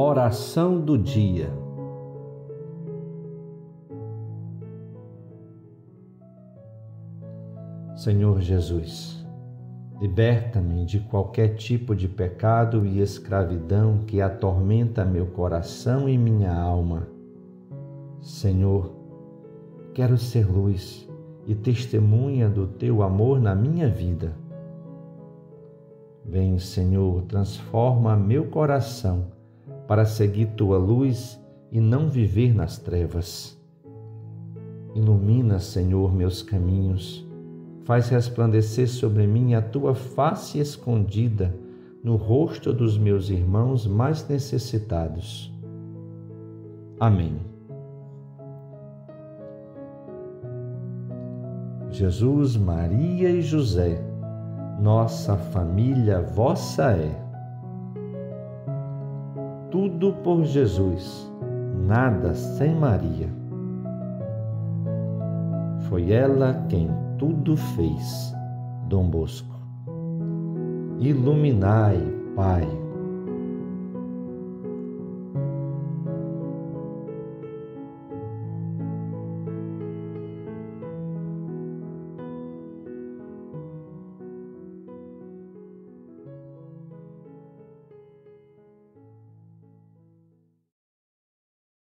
Oração do dia. Senhor Jesus, liberta-me de qualquer tipo de pecado e escravidão que atormenta meu coração e minha alma. Senhor, quero ser luz e testemunha do Teu amor na minha vida. Vem, Senhor, transforma meu coração para seguir Tua luz e não viver nas trevas. Ilumina, Senhor, meus caminhos. Faz resplandecer sobre mim a Tua face escondida no rosto dos meus irmãos mais necessitados. Amém. Jesus, Maria e José, nossa família vossa é. Tudo por Jesus, nada sem Maria. Foi ela quem tudo fez. Dom Bosco. Iluminai, Pai.